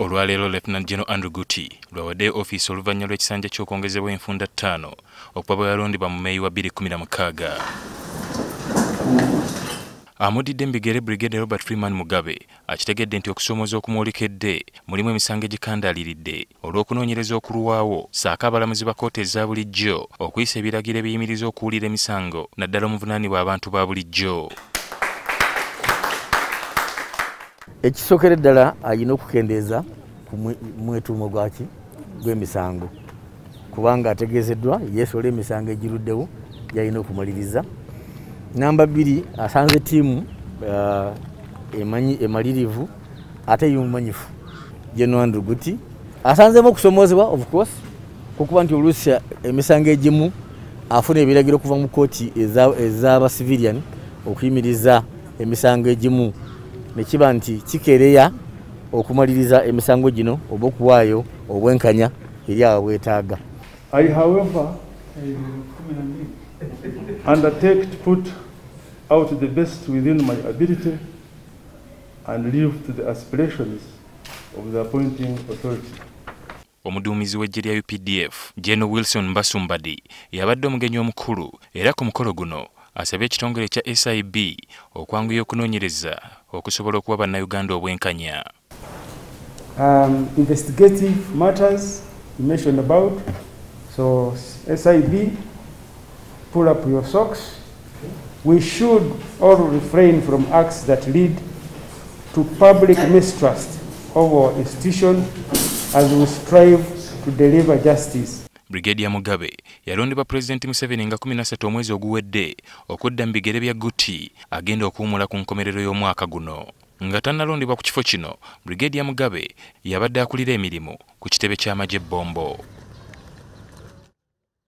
Olwaleero Lieutenant General Andrew Gutti lwawaddeyo ofiisi oluvannyuma lw'ekisanja ky'okwongezebwa enfunda 5 okuba bwe yalondebwa mu Meeyi wa 2016. Amuddidde mu bigere Brigade Robert Freeman Mugabe akitegedde nti okusoomooza okumwolekedde mulimu emisango egikandaliridde olw'okunoonyereza okulwawo ssaako abalamuzi ba kkooti eza bulijjo okuyisa ebiragiro ebiyimiriza okuwulira emisango naddala omuvunaanibwa abantu ba bulijjo. Ekisookera ddala ayina okukendeeza ku mwetuumo gw'emisango kubanga ategeezeddwa yeesola emisango egiruddewo gy'ayina okumaliriza. Namba 2 asanze tiimu emalirivu ate y'omumanyifu Gen. Andrew Gutti asanzemu okusomoozebwa of course kukuba nti oluusi emisango egimu afuna ebiragiro okuva mu kkooti ez'abasivilian okuyimiriza emisango egimu ne kiba nti kikereya okumaliriza emisango gino oba okuwaayo obwenkanya eri ababwetaaga. I however undertake to put out the best within my ability and live to the aspirations of the appointing authority. Omuduumizi w'eggye lya UPDF, Gen. Wilson Mbadi, yabadde omugenyi omukulu era ku mukolo guno asabye ekitongole kya SIB okwanguya okunoonyereza okusobola okuwa bannayuganda obwenkanya. Investigative matters you mentioned about, so SIB, pull up your socks. We should all refrain from acts that lead to public mistrust of our institution as we strive to deliver justice. Brigadier Mugabe yalondebwa Presidente Museveni nga 13 omwezi oguwedde okudda mu bigere bya Gutti agenda okuwummula ku nkomerero y'omwaka guno. Nga tannalondebwa ku kifo kino, Brigadier Mugabe yabadde akulira emirimu ku kitebe ky'amagye Bombo.